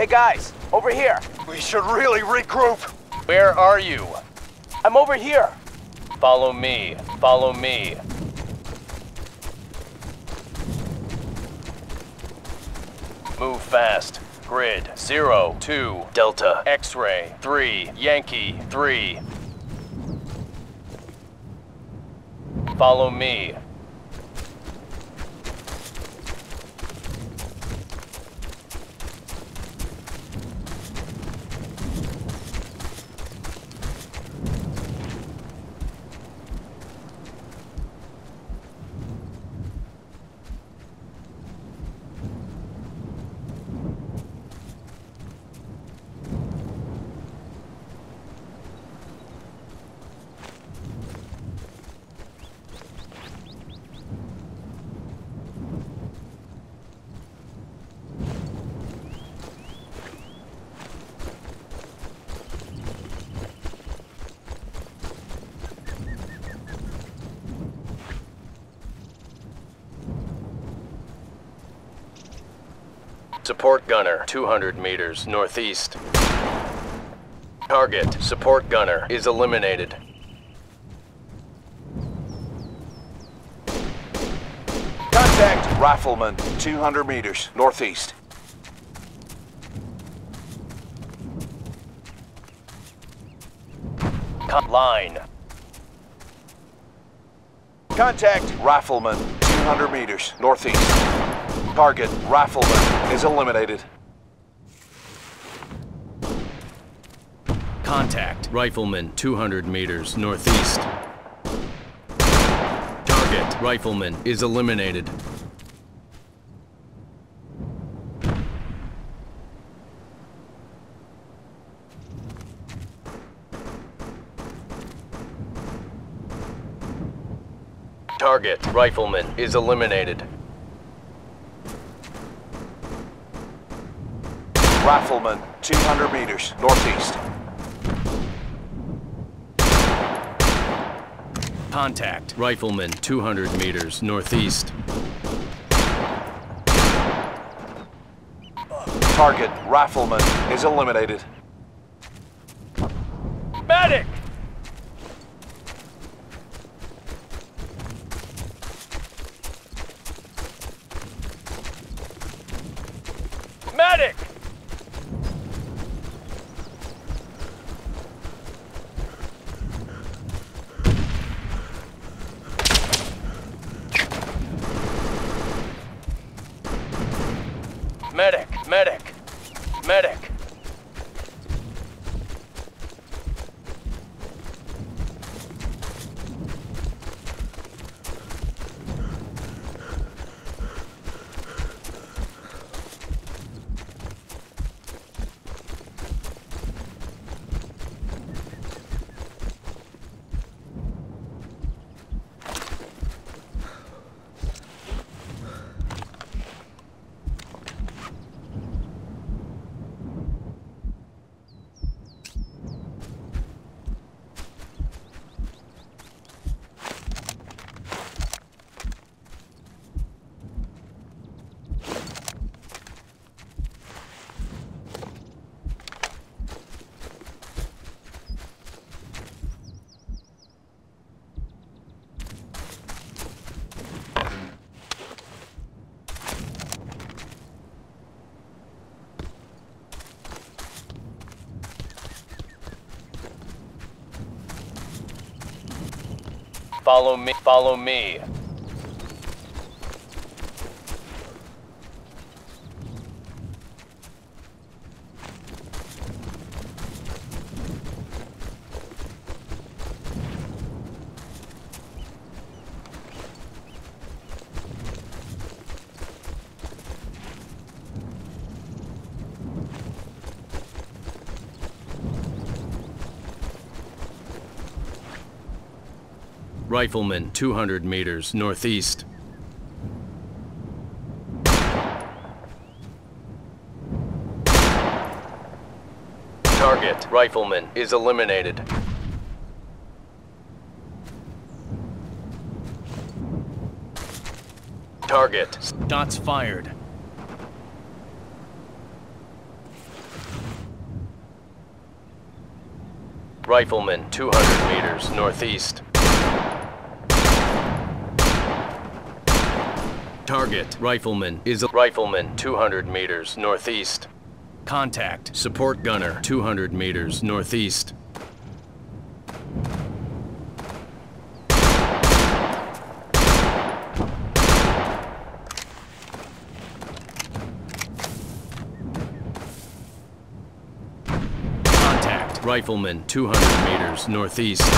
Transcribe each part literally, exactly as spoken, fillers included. Hey guys, over here. We should really regroup. Where are you? I'm over here. Follow me, follow me. Move fast. Grid zero, two, Delta, X-ray, three, Yankee, three. Follow me. Support gunner, two hundred meters northeast. Target, support gunner, is eliminated. Contact rifleman, two hundred meters northeast. Line. Contact rifleman, two hundred meters northeast. Target rifleman is eliminated. Contact rifleman two hundred meters northeast. Target rifleman is eliminated. Target rifleman is eliminated. Rifleman, two hundred meters northeast. Contact. Rifleman, two hundred meters northeast. Target, rifleman, is eliminated. Medic! Medic! Medic, medic, medic. Follow me, follow me. Rifleman, two hundred meters northeast. Target, rifleman, is eliminated. Target, shots fired. Rifleman, two hundred meters northeast. Target, Rifleman, is a Rifleman, two hundred meters northeast. Contact, Support Gunner, two hundred meters northeast. Rifleman, two hundred meters northeast.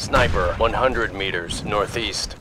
Sniper, one hundred meters northeast.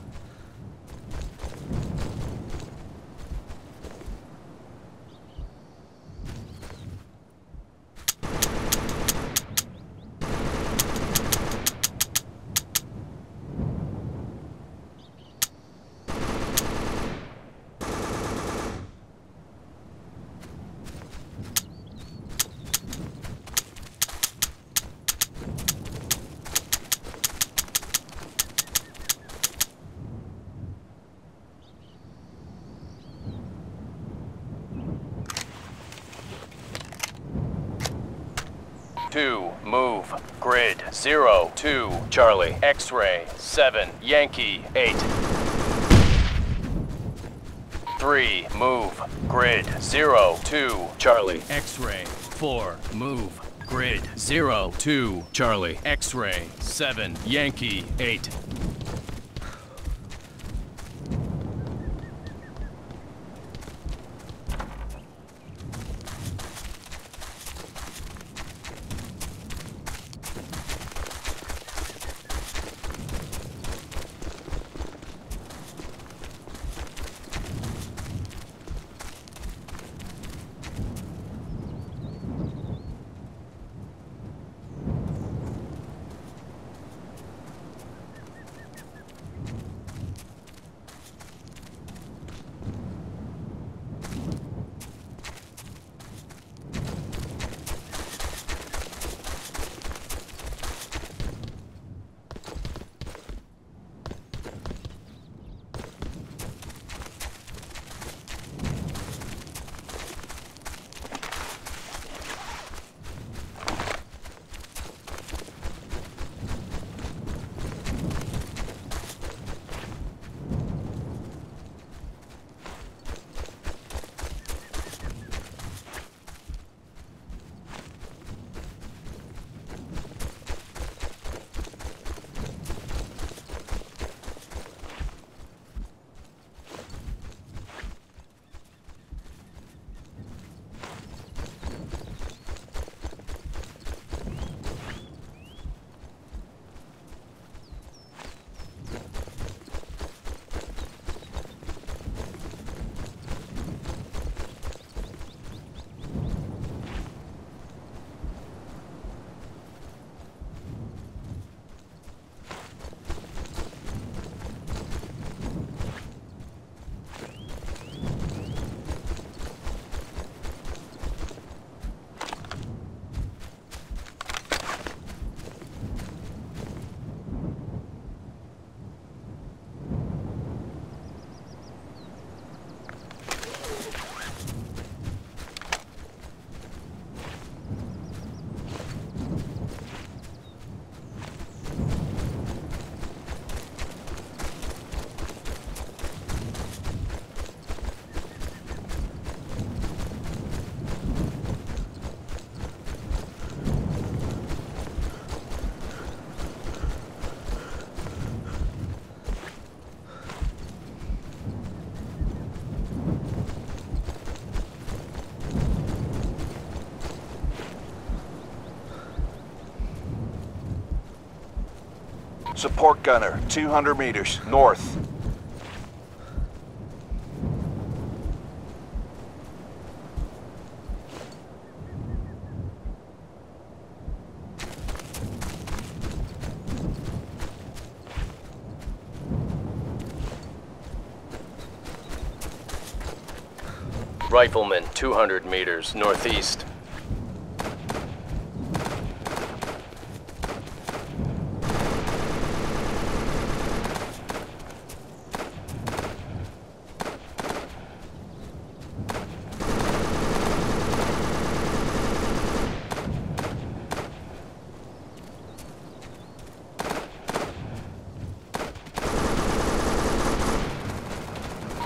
Two, move, grid, zero, two, Charlie, X-ray, seven, Yankee, eight. Three, move, grid, zero, two, Charlie, X-ray, four, move, grid, zero, two, Charlie, X-ray, seven, Yankee, eight. Support gunner, two hundred meters, north. Rifleman, two hundred meters, northeast.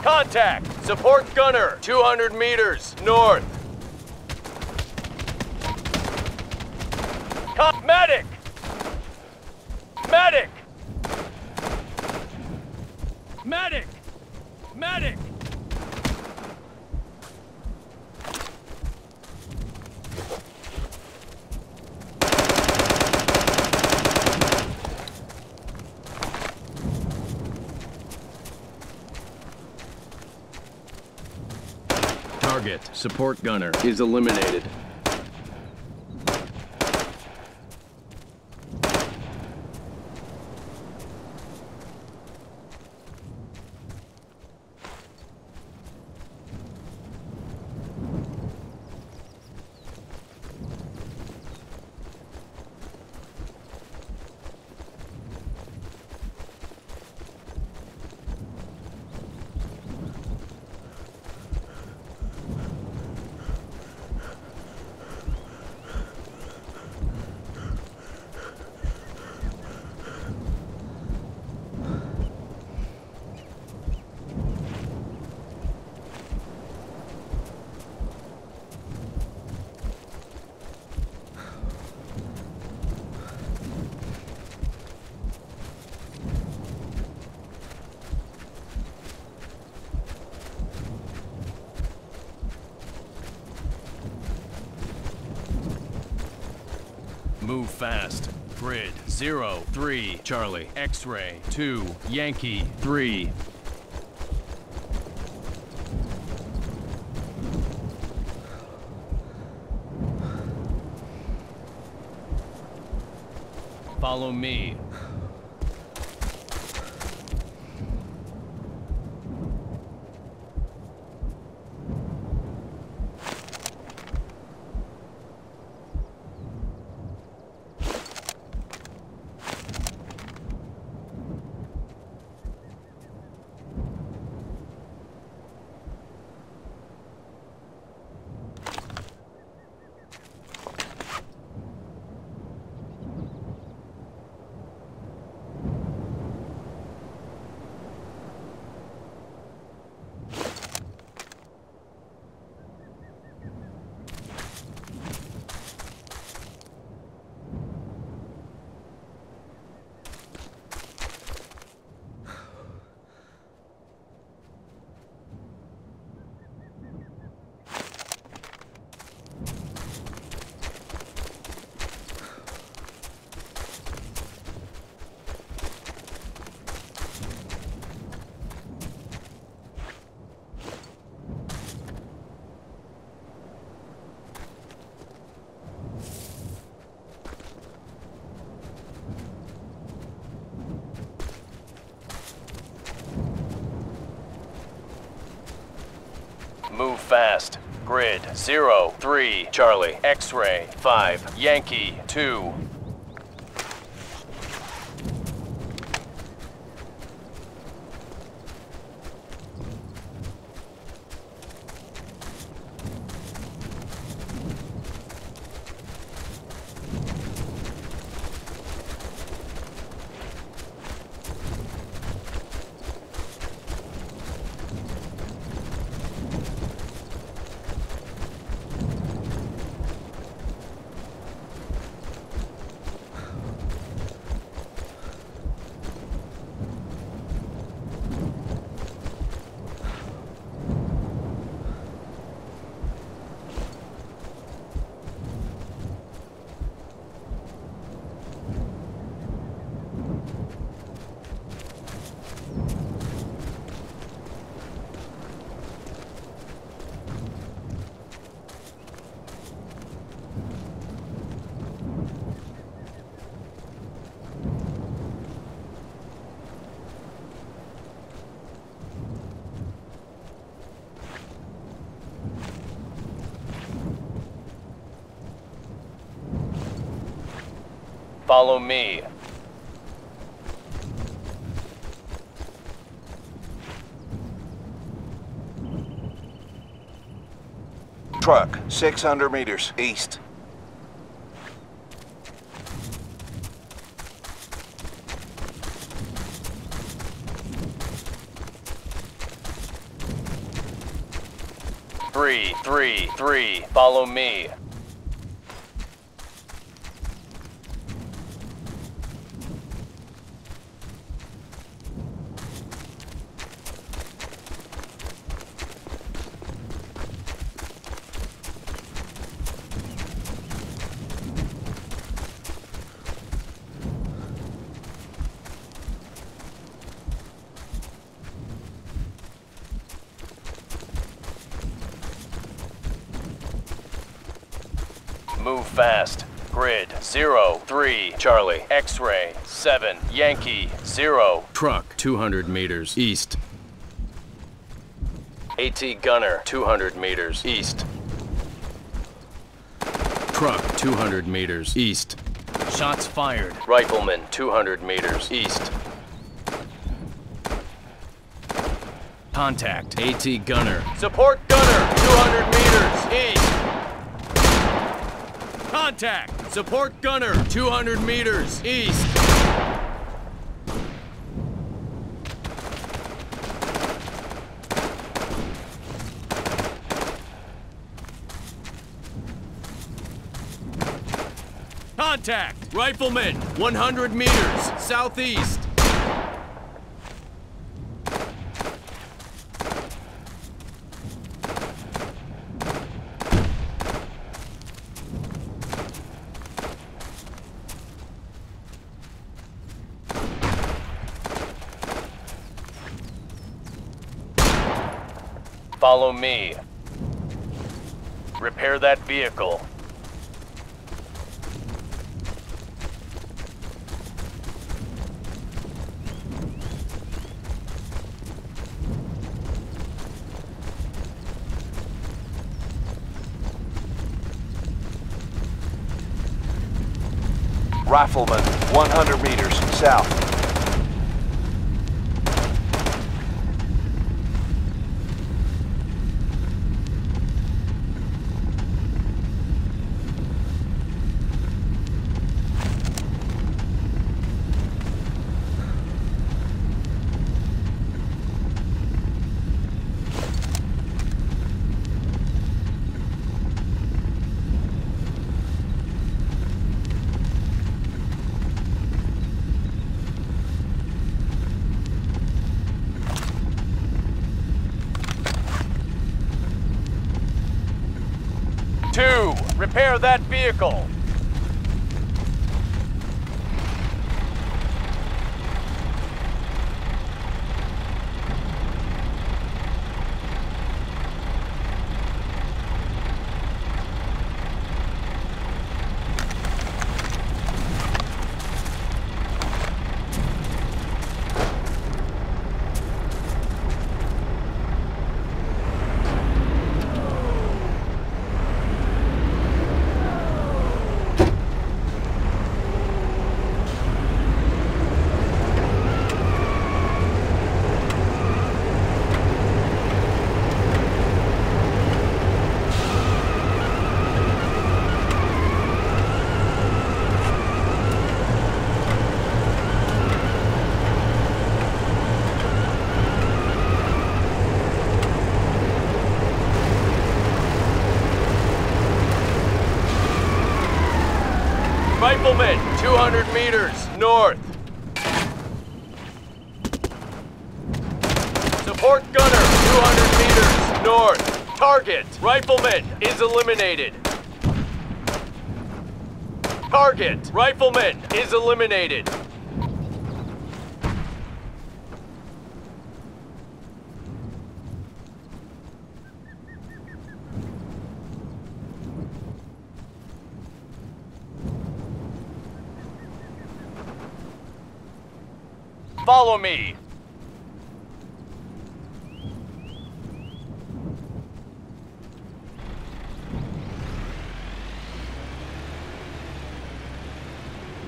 Contact! Support gunner, two hundred meters, north. Cop medic! Medic! Medic! Medic! Target, support gunner, is eliminated. Move fast. Grid zero three Charlie. X-ray two Yankee three. Follow me. Move fast. Grid zero three Charlie. X-ray five Yankee two. Follow me. Truck, six hundred meters east. Three, three, three, follow me. Move fast. Grid zero three Charlie. X-ray seven Yankee zero. Truck two hundred meters east. AT Gunner two hundred meters east. Truck two hundred meters east. Shots fired. Rifleman two hundred meters east. Contact. AT Gunner. Support Gunner two hundred meters east. Contact! Support Gunner, two hundred meters east. Contact! Rifleman, one hundred meters southeast. Follow me. Repair that vehicle. Rifleman, one hundred meters south. Two, repair that vehicle. Rifleman, two hundred meters north. Support Gunner, two hundred meters north. Target, Rifleman, is eliminated. Target, Rifleman, is eliminated. Follow me.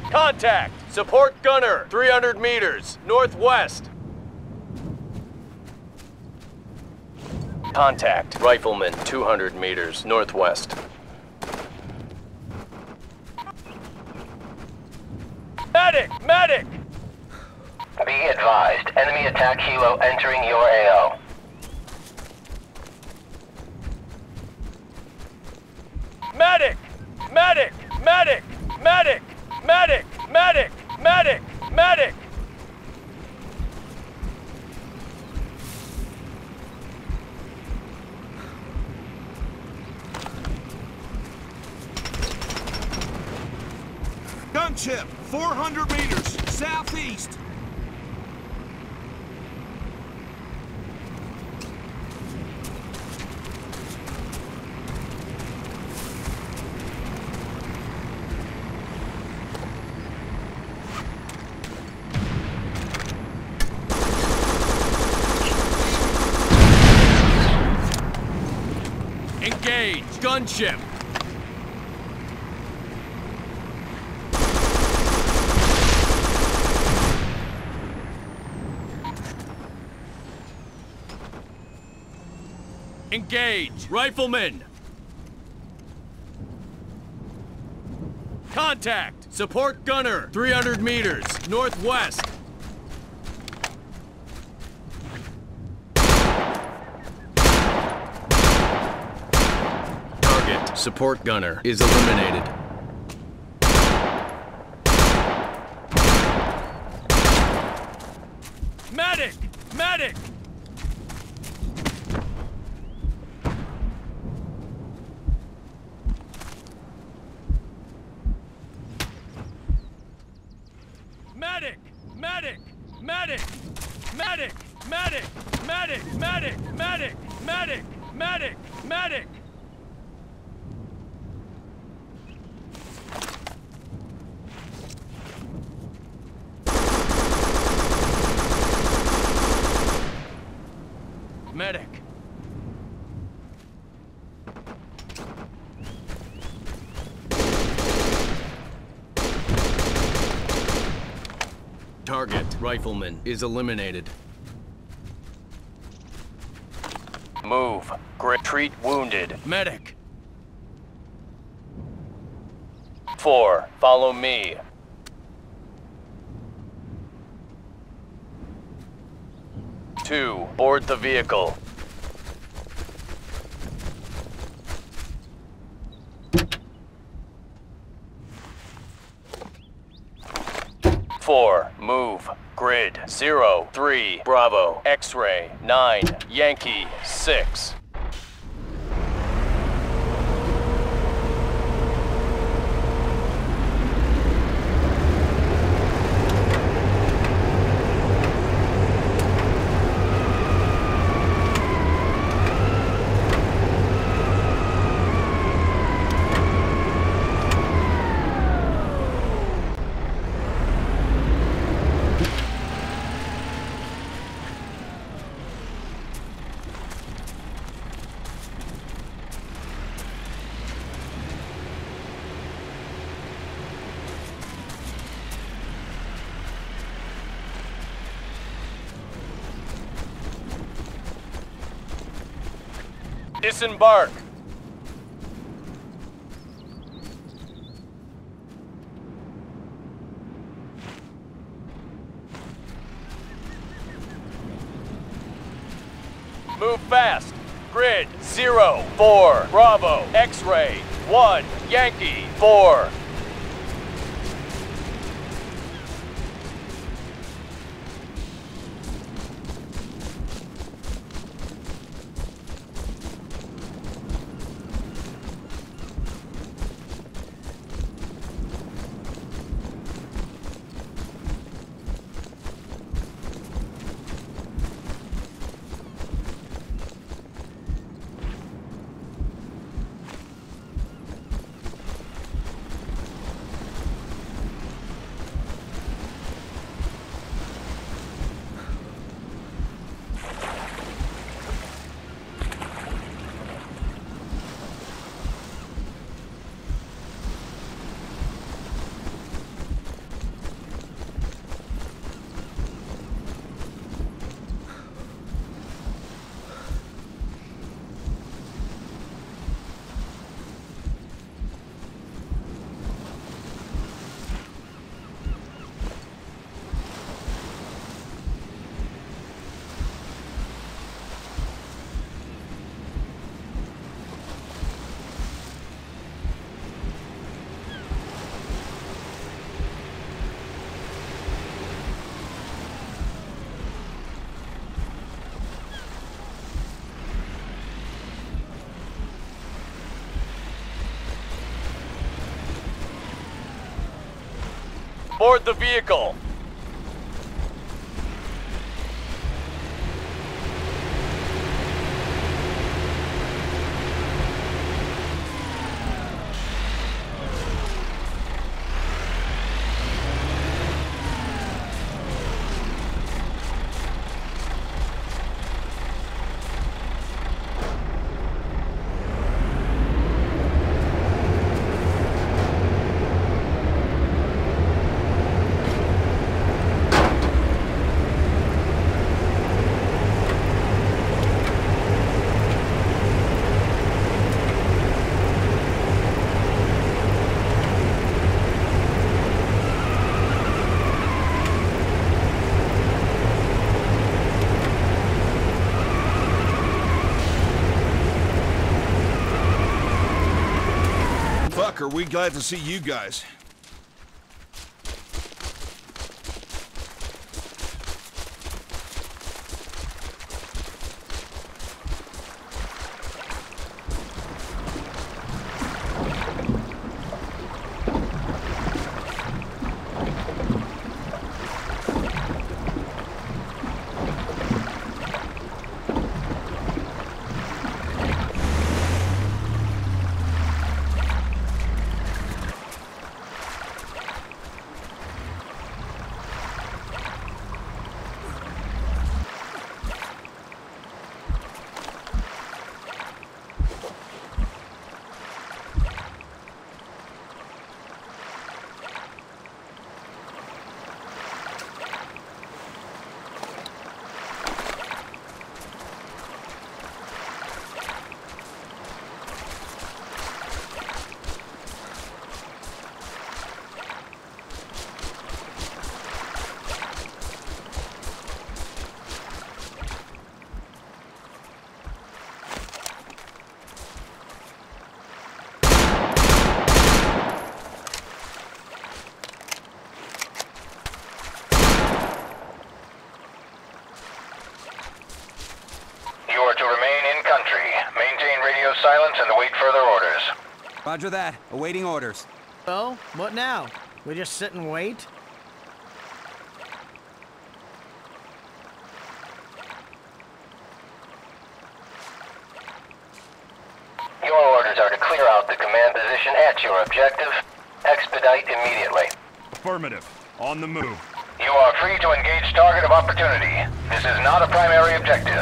Contact. Contact! Support gunner, three hundred meters, northwest. Contact, rifleman, two hundred meters, northwest. Medic! Medic! Be advised, enemy attack helo entering your A O. Medic! Medic! Medic! Medic! Medic! Medic! Medic! Medic! Gunship, four hundred meters, southeast. Engage, gunship. Engage, riflemen. Contact, support gunner, three hundred meters, northwest. Target, support gunner, is eliminated. Medic, medic. Medic! Medic! Medic! Medic! Medic! Medic! Medic! Medic! Medic! Medic! Medic! Medic! Target, rifleman, is eliminated. Move. Grit. Treat wounded. Medic. Four. Follow me. Two. Board the vehicle. Four, move, grid, zero, three, Bravo, X-ray, nine, Yankee, six. Disembark. Move fast. Grid, zero, four, Bravo, X-ray, one, Yankee, four. aboard the vehicle. Are we glad to see you guys. Roger that. Awaiting orders. So, what now? We just sit and wait? Your orders are to clear out the command position at your objective. Expedite immediately. Affirmative. On the move. You are free to engage target of opportunity. This is not a primary objective.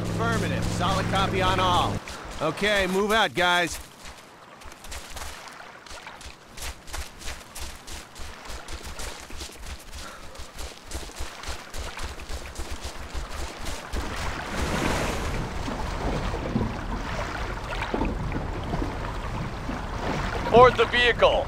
Affirmative. Solid copy on all. Okay, move out, guys. Board the vehicle.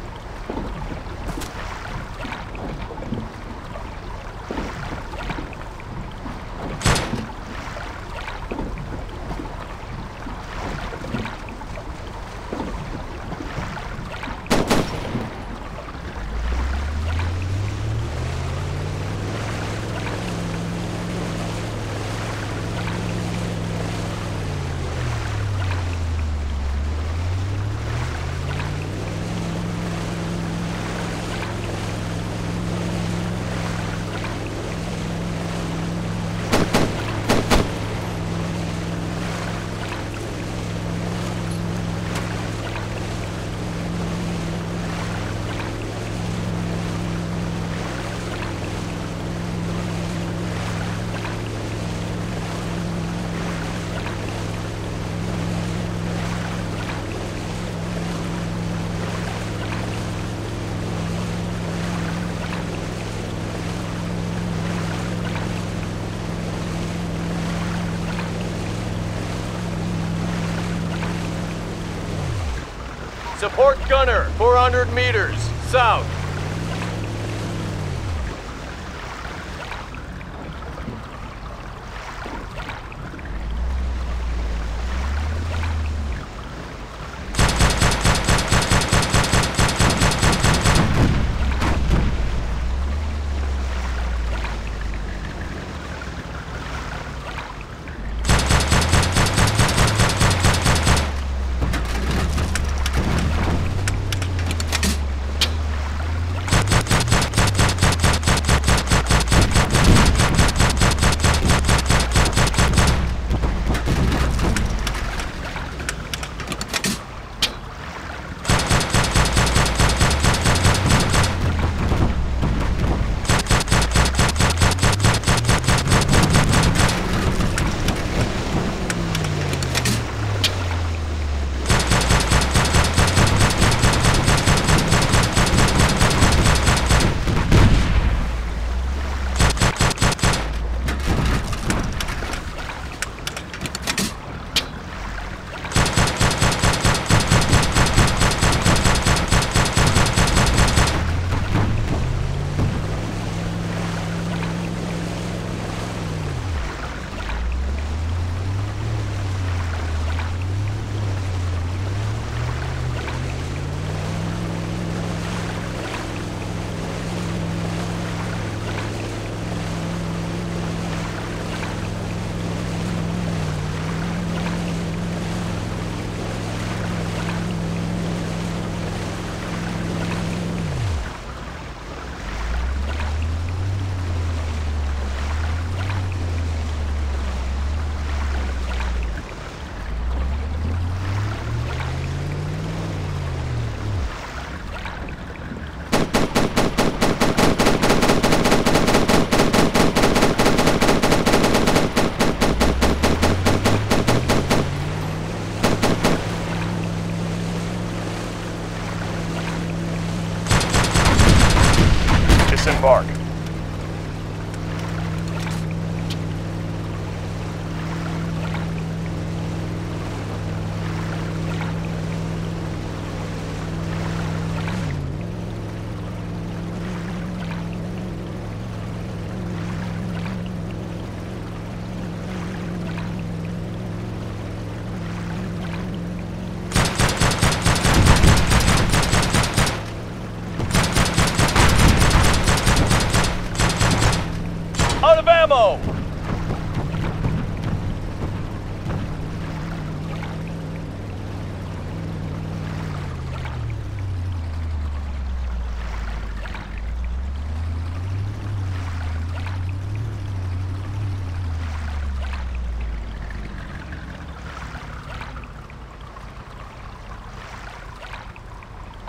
Support gunner, four hundred meters, south.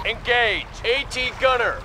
Engage. AT gunner.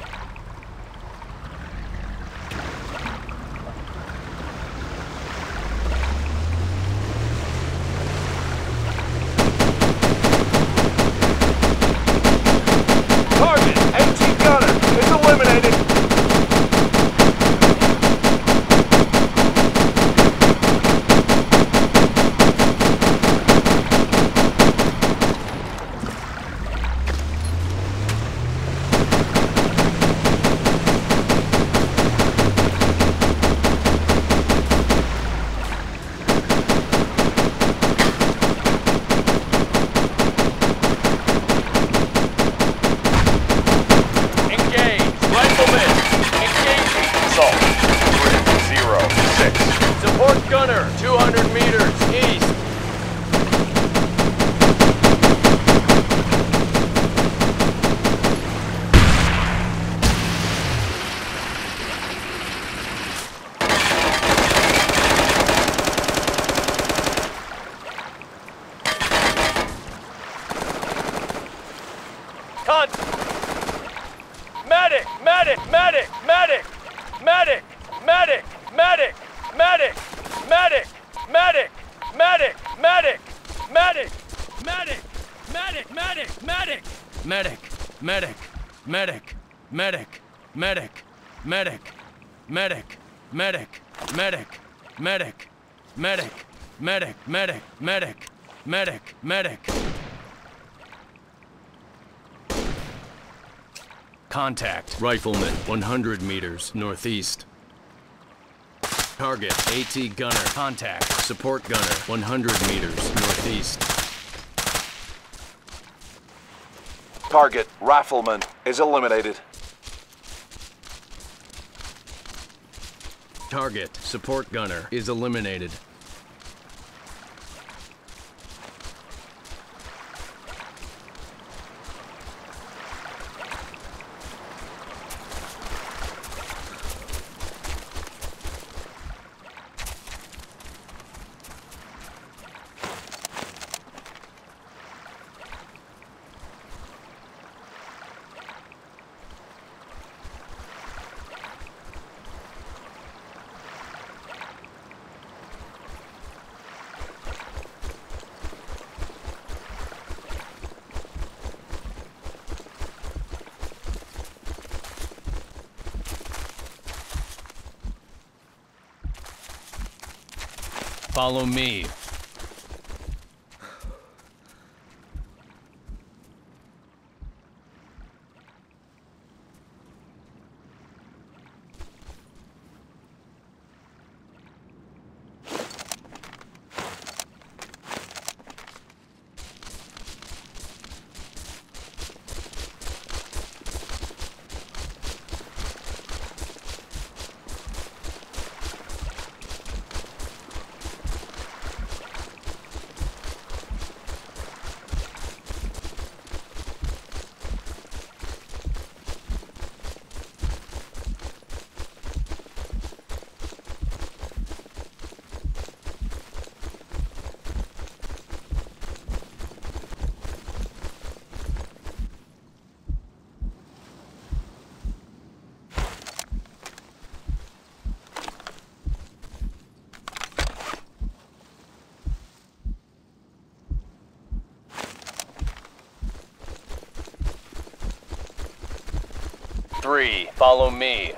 Medic! Medic! Medic! Medic! Medic! Medic! Medic! Medic! Medic! Medic! Medic! Medic! Medic! Medic! Medic! Medic! Medic! Medic! Medic! Medic! Medic! Medic! Medic! Medic! Medic! Medic! Medic! Medic! Medic! Medic! Medic! Medic! Medic! Contact. Rifleman, one hundred meters northeast. Target, AT gunner. Contact. Support gunner, one hundred meters northeast. Target, rifleman, is eliminated. Target, support gunner, is eliminated. Follow me. Three, follow me.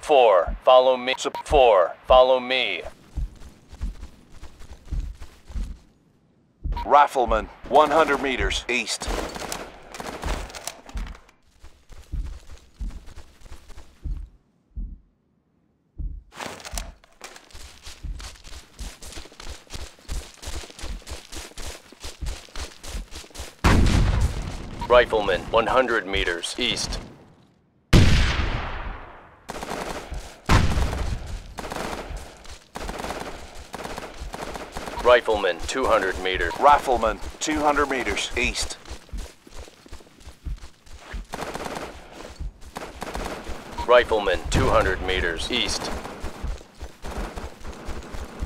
Four, follow me. Four, follow me. Rifleman, one hundred meters east. Rifleman, one hundred meters east. Rifleman, two hundred meters. Rifleman, two hundred meters east. Rifleman two hundred meters east.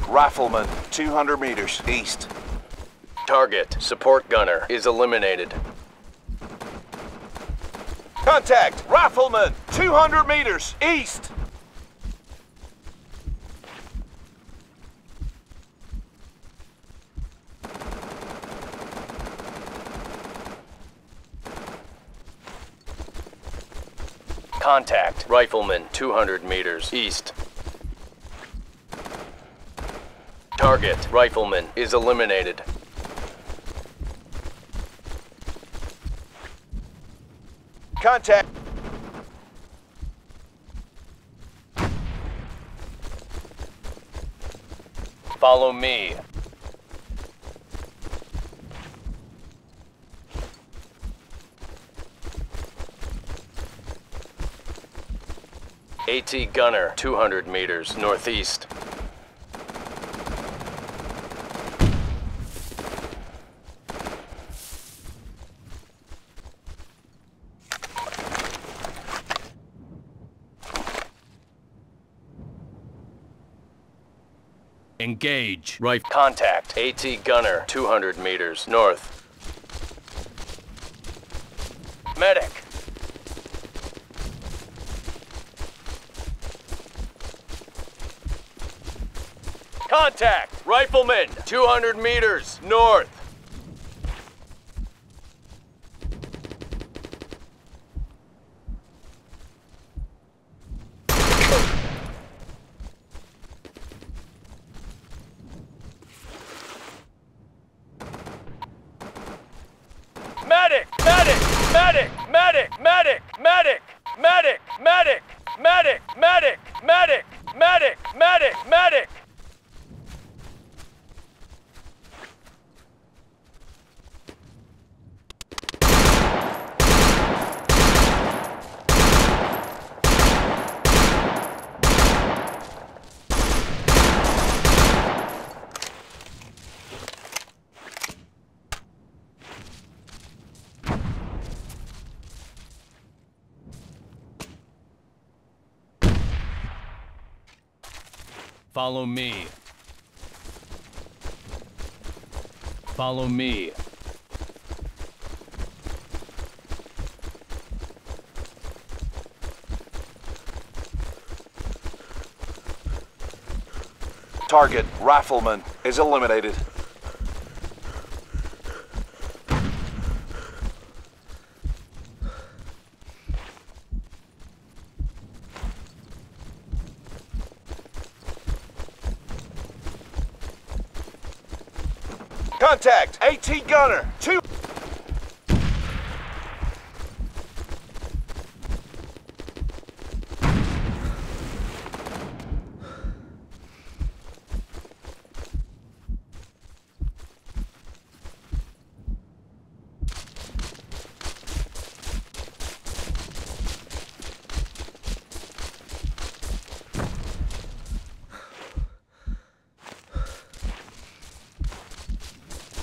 Rifleman two hundred meters east. Target, support gunner, is eliminated. Contact, Rifleman two hundred meters east. Contact, Rifleman two hundred meters east. Target, Rifleman, is eliminated. Contact. Follow me. AT gunner, two hundred meters northeast. Engage. Right. Contact. AT gunner, two hundred meters north. Medic. Contact! Rifleman, two hundred meters north. Medic! Medic! Medic! Medic! Medic! Medic! Medic! Medic! Medic! Medic! Medic! Medic! Medic! Medic! Follow me. Follow me. Target, Rifleman, is eliminated. Contact, AT gunner, two.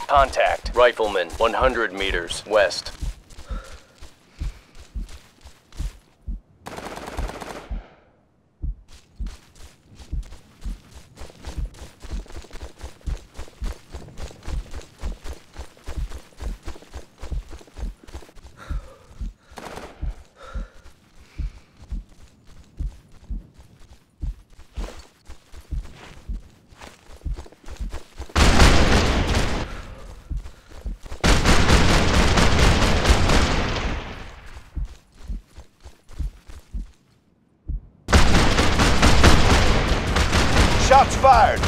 Contact, Rifleman, one hundred meters west. Shots fired!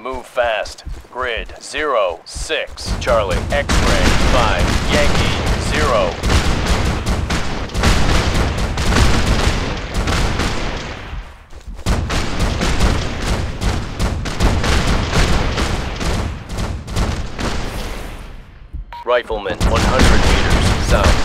Move fast. Grid zero six. Charlie X-ray five. Yankee zero. Rifleman one hundred meters south.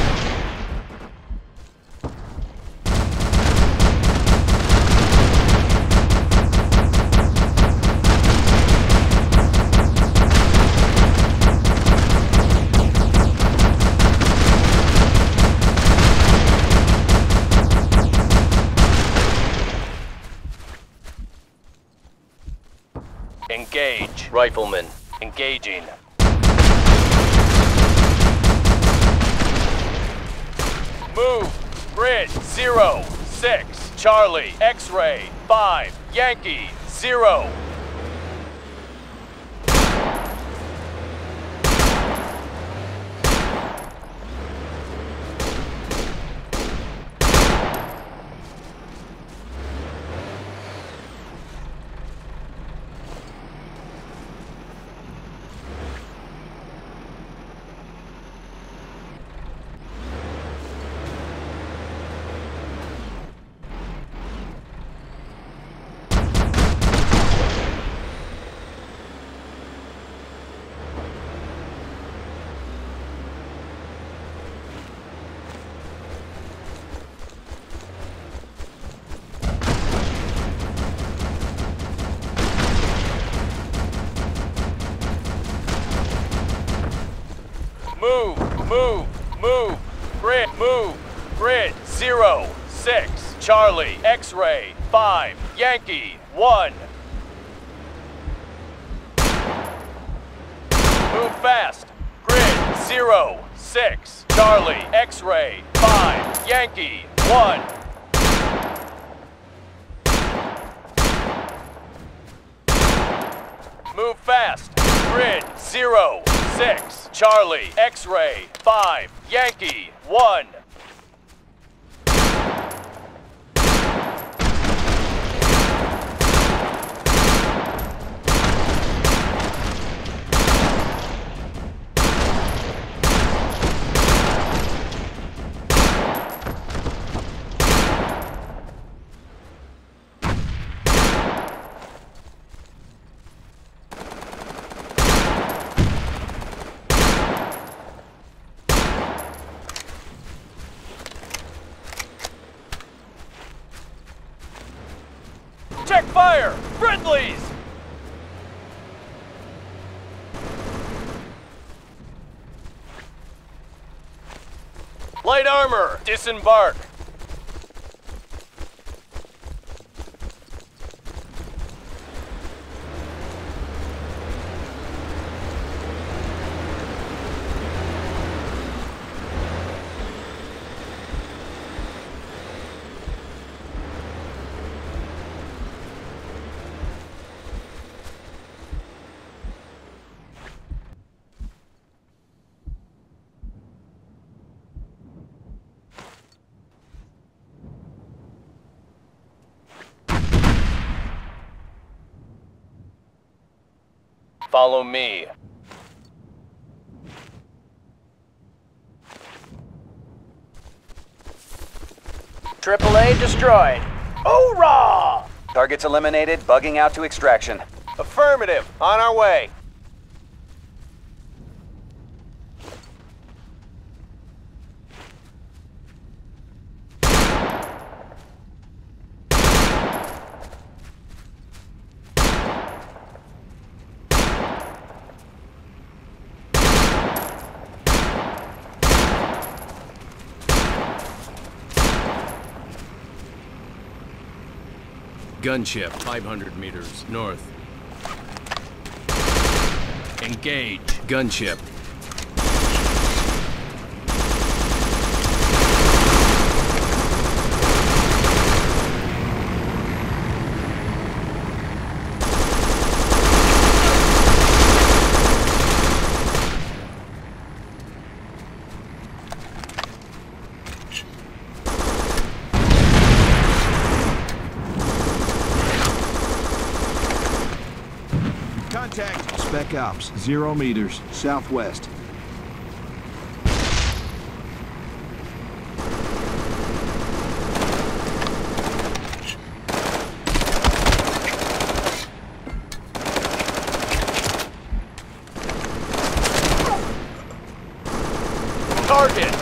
Engage. Rifleman. Engaging. Move. Grid. Zero. Six. Charlie. X-ray. Five. Yankee. Zero. Move, move, move, grid, move, grid, zero, six, Charlie, X-ray, five, Yankee, one. Move fast, grid, zero, six, Charlie, X-ray, five, Yankee, one. Move fast, grid, zero, six, Charlie, X-ray, five, Yankee, one. Check fire! Friendlies! Light armor! Disembark! Follow me. triple A destroyed. Hoorah! Targets eliminated, bugging out to extraction. Affirmative, on our way. Gunship, five hundred meters north. Engage. Gunship. Contact. Spec Ops, zero meters, southwest. Target,